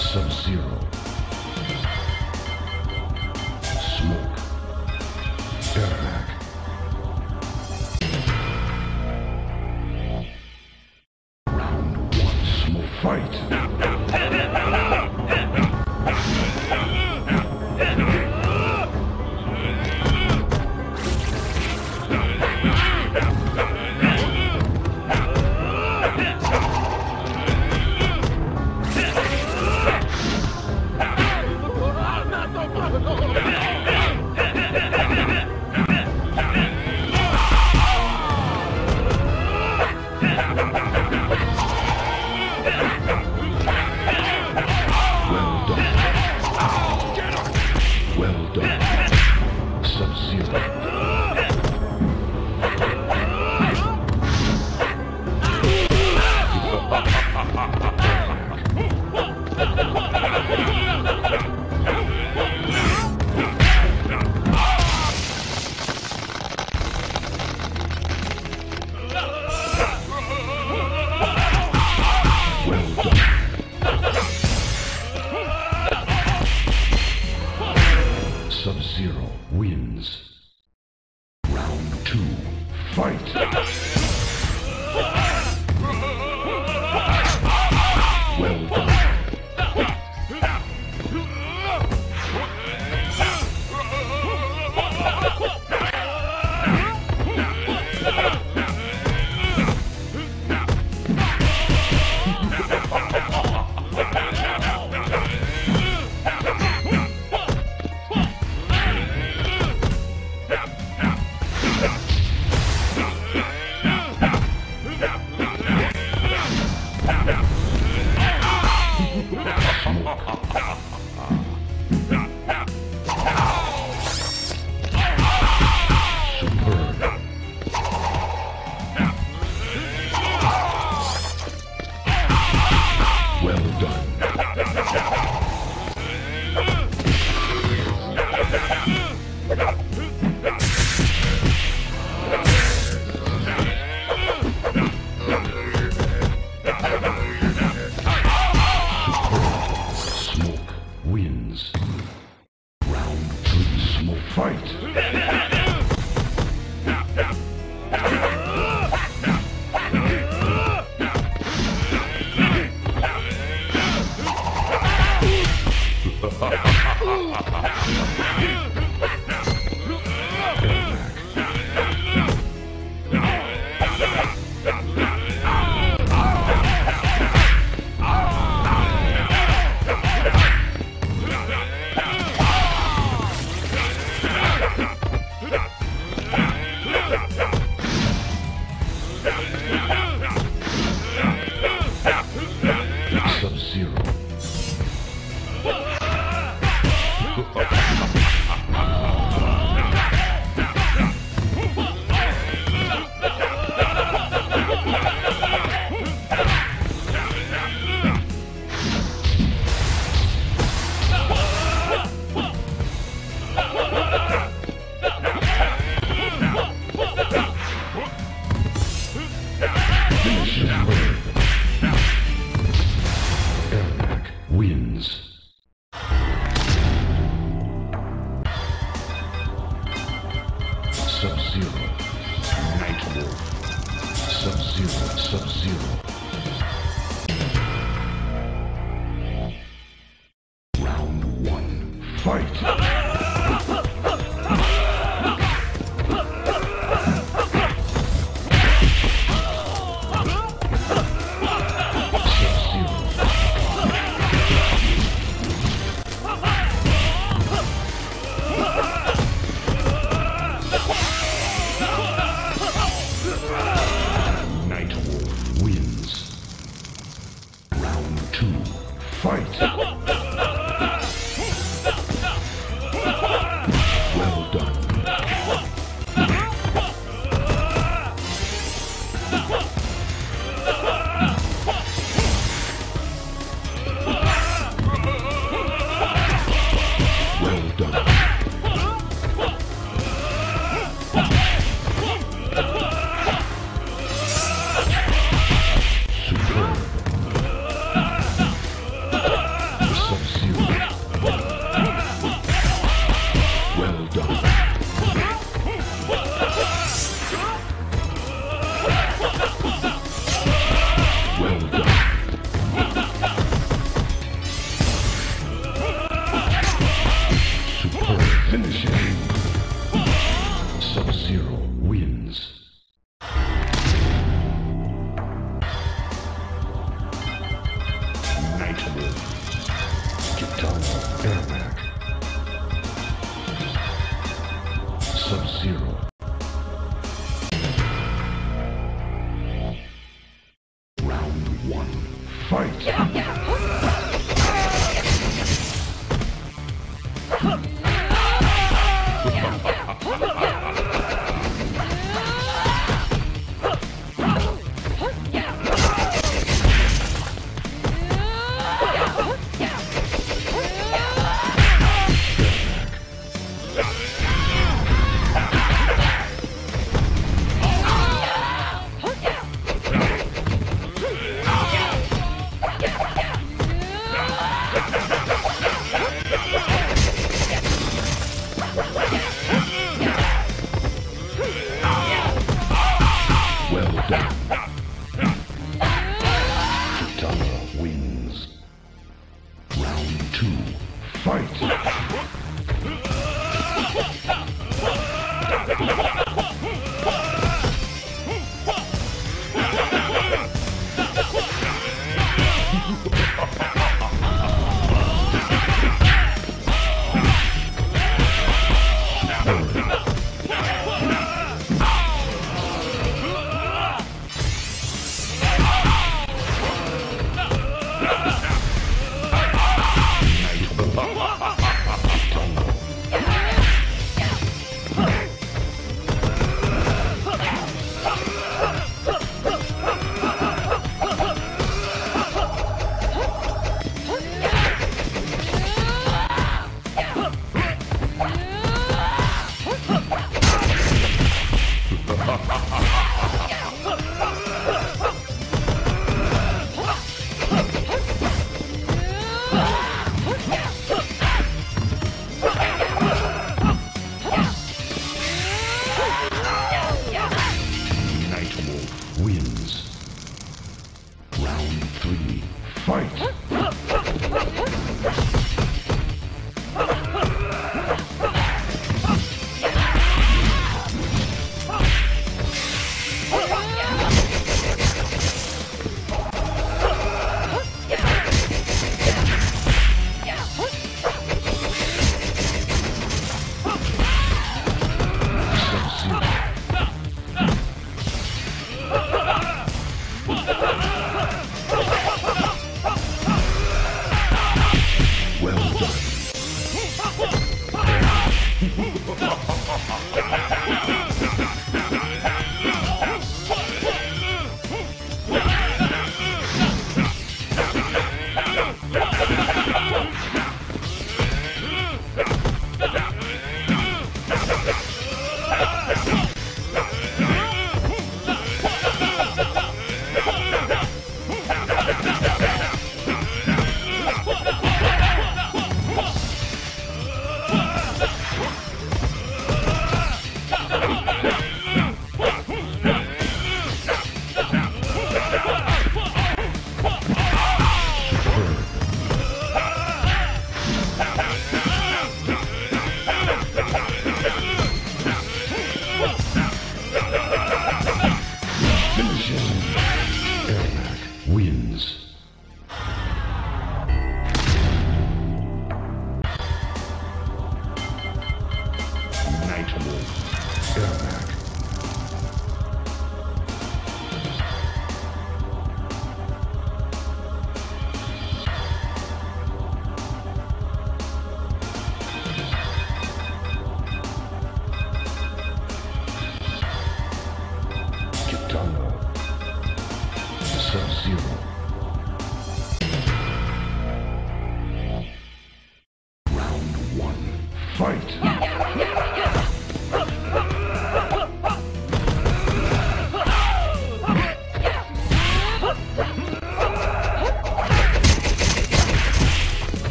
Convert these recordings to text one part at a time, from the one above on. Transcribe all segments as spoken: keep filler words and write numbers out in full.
Sub-Zero. Smoke. Airbag. Round one, smoke fight. Sub-Zero wins. Round two, fight! No! Sub-Zero, Night Wolf. Sub-Zero, Sub-Zero. Round one, fight! Sub-Zero. Round one, fight! Yeah, yeah.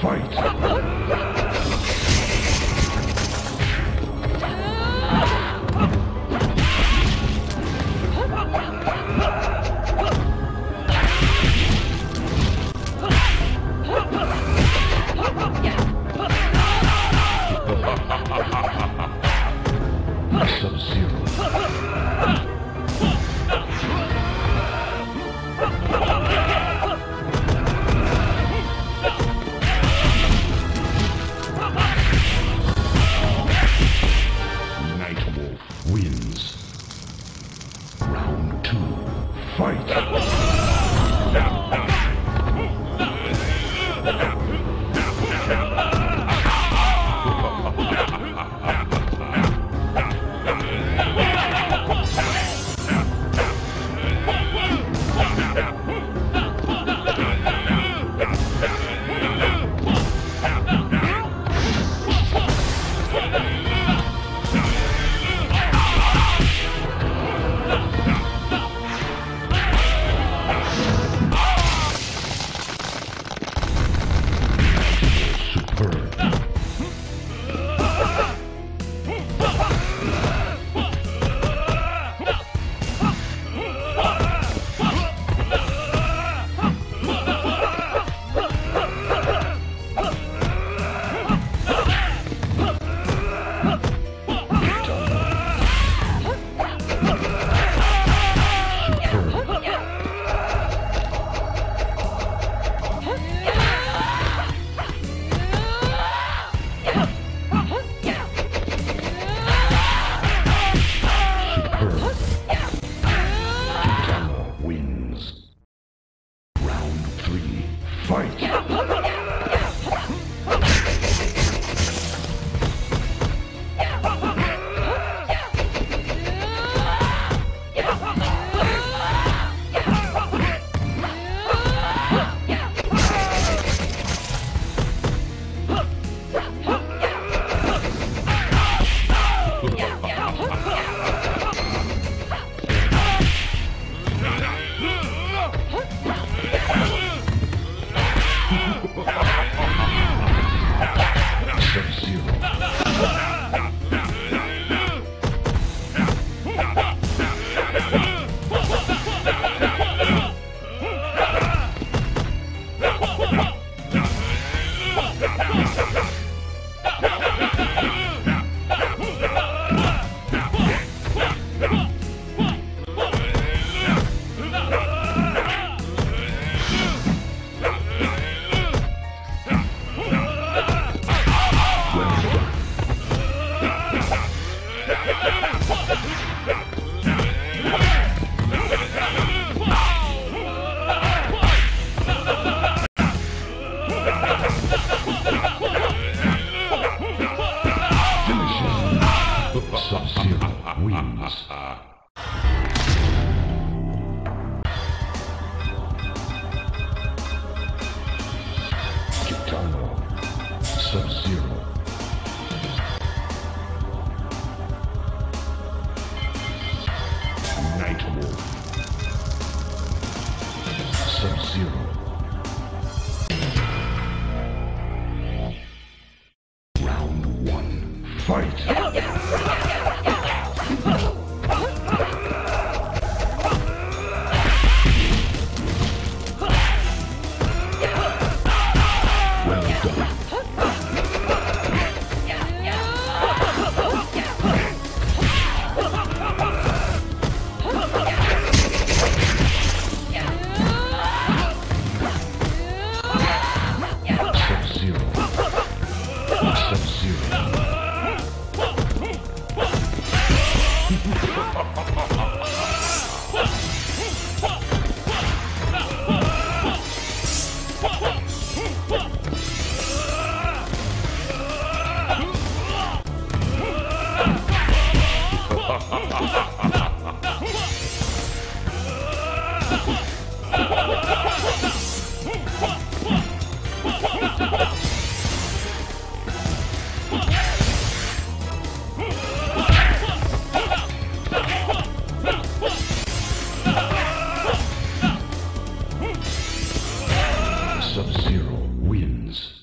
Fight! Sub-Zero wins. Kitano, Sub-Zero. Night Wolf, Sub-Zero. Sub-Zero wins.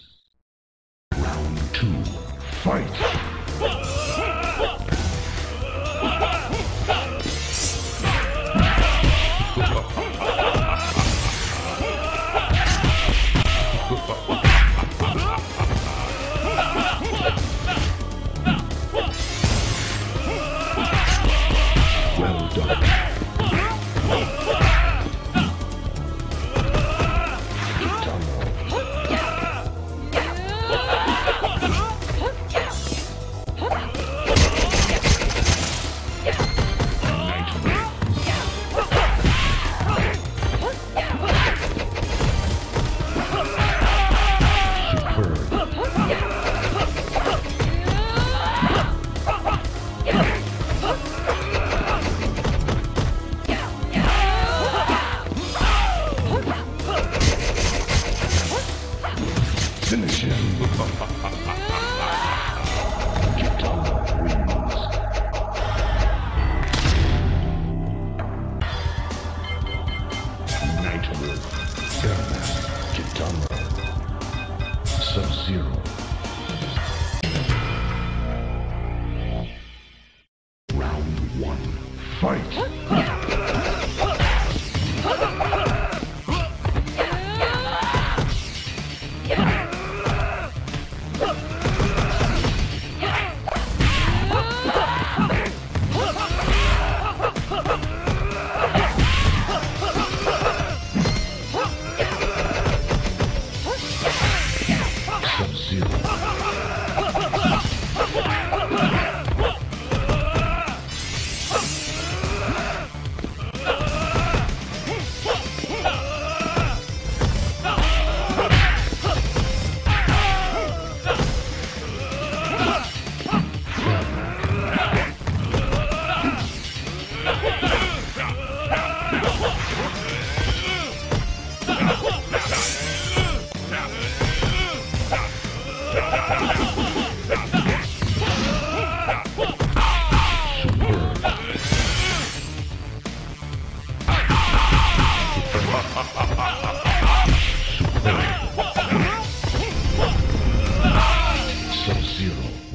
Sub-Zero. Round one, fight! Sub-Zero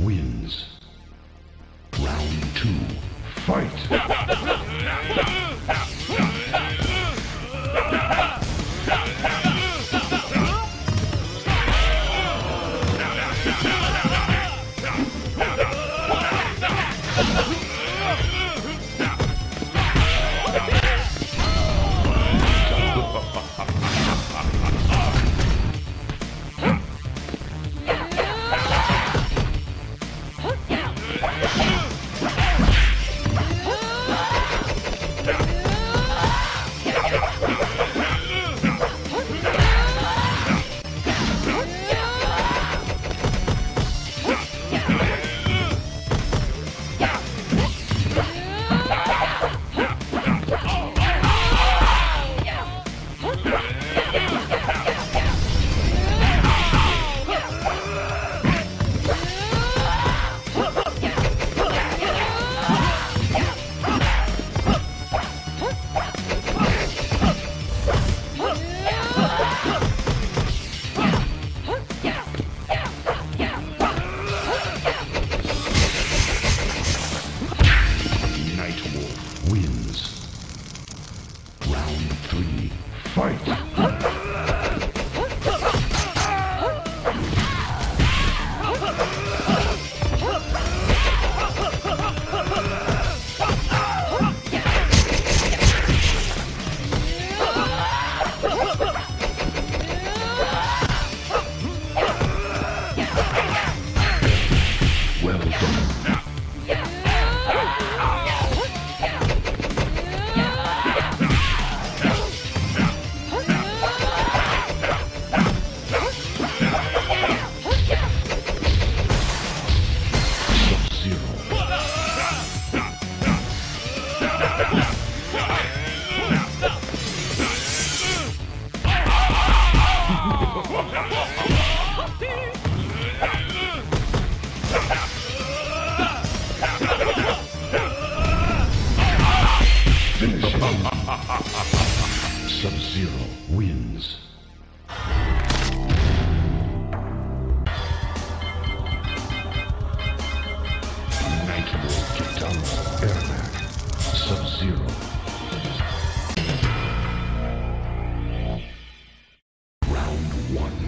wins. Round two, fight! Wins. Round three, fight! Finish him. Sub-Zero wins. Nightmare Kitam Ermac. Sub-Zero. Round one,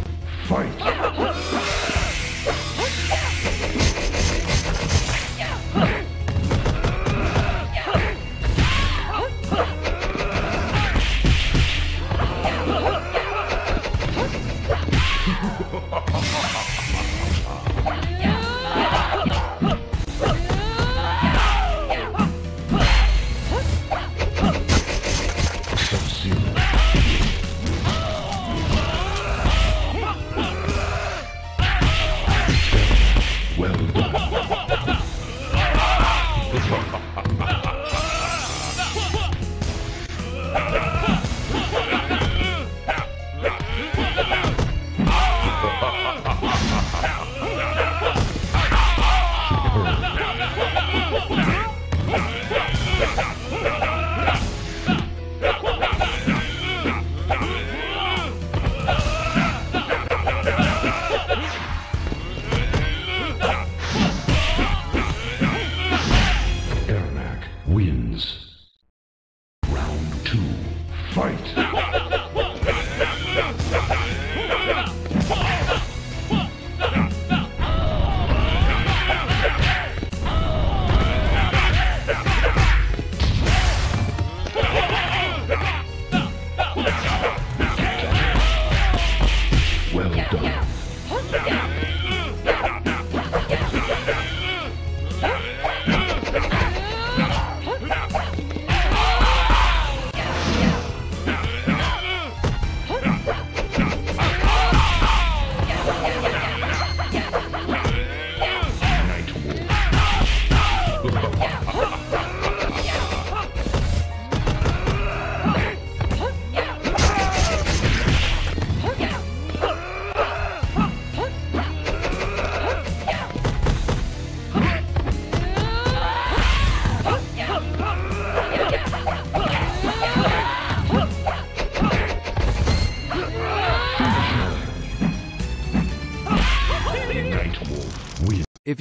fight! Sub-Zero. Wolf win. If